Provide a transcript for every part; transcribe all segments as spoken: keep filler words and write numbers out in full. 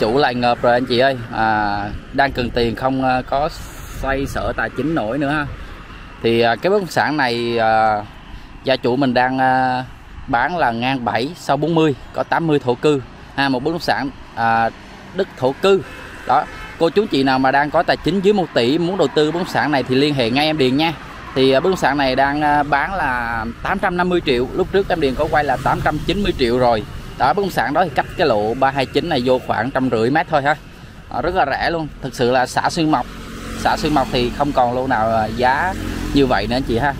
chủ lại ngợp rồi anh chị ơi, à, đang cần tiền không có xoay sở tài chính nổi nữa ha. Thì à, cái bất động sản này à, gia chủ mình đang à, bán là ngang bảy sau bốn mươi, có tám mươi thổ cư ha, một bất động sản à, đất thổ cư đó. Cô chú chị nào mà đang có tài chính dưới một tỷ muốn đầu tư bất động sản này thì liên hệ ngay em Điền nha. Thì bất động sản này đang bán là tám trăm năm mươi triệu, lúc trước em Điền có quay là tám trăm chín mươi triệu rồi. Đó, bất động sản đó thì cách cái lộ ba hai chín này vô khoảng một trăm năm mươi mét thôi ha. À, rất là rẻ luôn. Thực sự là xã Xuyên Mộc, xã Xuyên Mộc thì không còn lâu nào giá như vậy nữa anh chị ha.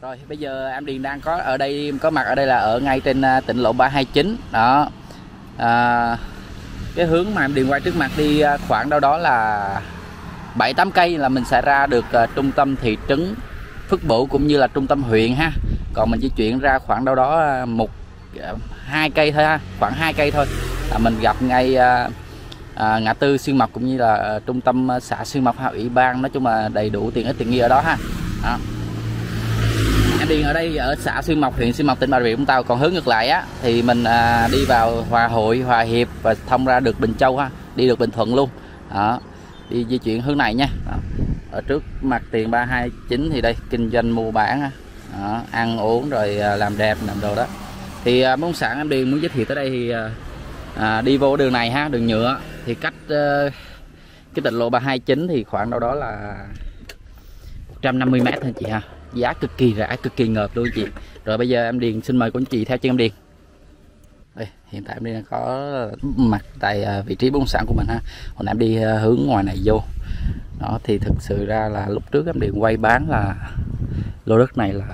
Rồi, bây giờ em Điền đang có ở đây, có mặt ở đây là ở ngay trên tỉnh lộ ba hai chín đó. À, cái hướng mà em Điền quay trước mặt đi khoảng đâu đó là bảy tám cây là mình sẽ ra được trung tâm thị trấn Phước Bửu cũng như là trung tâm huyện ha. Còn mình di chuyển ra khoảng đâu đó một hai cây thôi ha, khoảng hai cây thôi là mình gặp ngay à, à, ngã tư Xuyên Mộc cũng như là trung tâm xã Xuyên Mộc ha. Ủy ban nói chung là đầy đủ tiện ích tiện nghi ở đó ha. Đó. Em Điền ở đây ở xã Xuyên Mộc, huyện Xuyên Mộc, tỉnh Bà Rịa Vũng Tàu. Còn hướng ngược lại á thì mình à, đi vào Hòa Hội, Hòa Hiệp và thông ra được Bình Châu ha, đi được Bình Thuận luôn. Đó, đi di chuyển hướng này nha. Đó. Ở trước mặt tiền ba hai chín thì đây kinh doanh mua bán ha. Đó, ăn uống rồi làm đẹp làm đồ đó. Thì bất động sản em Điền muốn giới thiệu tới đây thì à, đi vô đường này ha, đường nhựa thì cách à, cái tỉnh lộ ba hai chín thì khoảng đâu đó là một trăm năm mươi mét thôi chị ha. Giá cực kỳ rẻ, cực kỳ ngợp luôn chị. Rồi bây giờ em Điền xin mời cô anh chị theo chân em Điền. Đây, hiện tại em Điền có mặt tại vị trí bất động sản của mình ha. Hồi nãy em đi hướng ngoài này vô. Đó thì thực sự ra là lúc trước em Điền quay bán là lô đất này là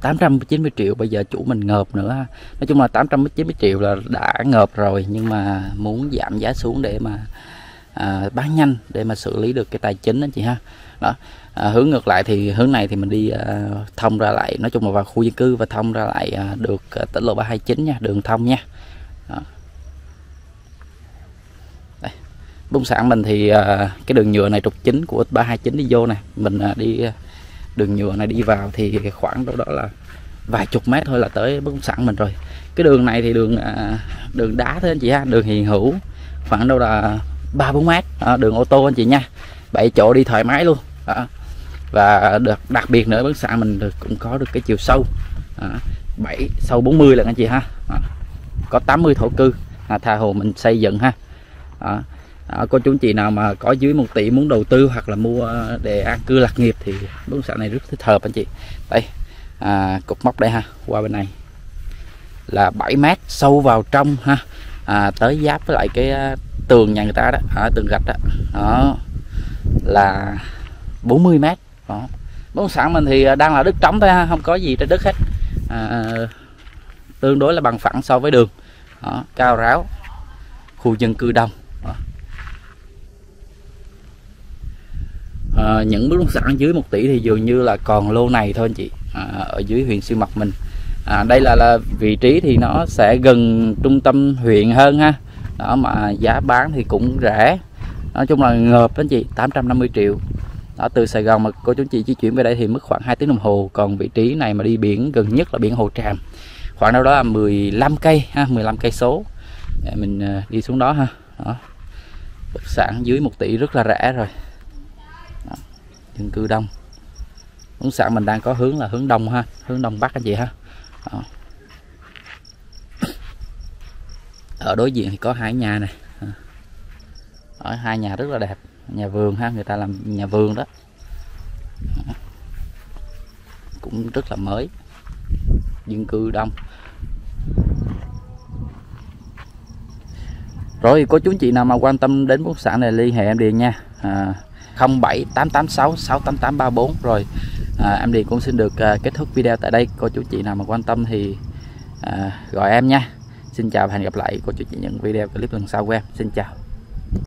tám trăm chín mươi triệu, bây giờ chủ mình ngợp nữa ha. Nói chung là tám trăm chín mươi triệu là đã ngợp rồi, nhưng mà muốn giảm giá xuống để mà à, bán nhanh để mà xử lý được cái tài chính đó chị ha. Đó. À, hướng ngược lại thì hướng này thì mình đi à, thông ra lại, nói chung là vào khu dân cư và thông ra lại à, được à, tỉnh lộ ba hai chín nha, đường thông nha. Bất động sản mình thì à, cái đường nhựa này trục chính của ba hai chín đi vô này, mình à, đi à, đường nhựa này đi vào thì khoảng đâu đó là vài chục mét thôi là tới bất động sản mình rồi. Cái đường này thì đường à, đường đá thôi anh chị ha, đường hiện hữu khoảng đâu là ba bốn mét, à, đường ô tô anh chị nha, bảy chỗ đi thoải mái luôn. Đó. Và được đặc biệt nữa bất động sản mình được, cũng có được cái chiều sâu à, bảy sau bốn mươi là anh chị ha. À, có tám mươi thổ cư à, tha hồ mình xây dựng ha. À, à, cô chú chị nào mà có dưới một tỷ muốn đầu tư hoặc là mua để an cư lạc nghiệp thì bất động sản này rất thích hợp anh chị. Đây à, cột mốc đây ha, qua bên này là bảy mét sâu vào trong ha, à, tới giáp với lại cái tường nhà người ta đó, à, tường gạch đó, đó là bốn mươi mét. Đó. Bất động sản mình thì đang là đất trống thôi ha, không có gì trên đất hết. À, tương đối là bằng phẳng so với đường. Đó. Cao ráo, khu dân cư đông. À, những bất động sản dưới một tỷ thì dường như là còn lô này thôi anh chị, à, ở dưới huyện Xuyên Mộc mình. À, đây là, là vị trí thì nó sẽ gần trung tâm huyện hơn ha. Đó mà giá bán thì cũng rẻ. Nói chung là ngợp anh chị, tám trăm năm mươi triệu. Đó, từ Sài Gòn mà cô chú chị di chuyển về đây thì mất khoảng hai tiếng đồng hồ. Còn vị trí này mà đi biển gần nhất là biển Hồ Tràm, khoảng đâu đó là mười lăm cây ha, mười lăm cây số. Để mình đi xuống đó ha. Đó. Bất sản dưới một tỷ rất là rẻ rồi. Đó. Dân cư đông. Bất sản mình đang có hướng là hướng đông ha, hướng đông bắc anh chị ha. Đó. Ở đối diện thì có hai nhà này. Ở hai nhà rất là đẹp, nhà vườn ha, người ta làm nhà vườn đó, cũng rất là mới, dân cư đông. Rồi có chú chị nào mà quan tâm đến bất động sản này liên hệ em Điền nha, à, không bảy tám tám sáu sáu tám tám ba bốn. Rồi à, em Điền cũng xin được à, kết thúc video tại đây. Cô chú chị nào mà quan tâm thì à, gọi em nha. Xin chào và hẹn gặp lại cô chú chị những video clip lần sau của em. Xin chào.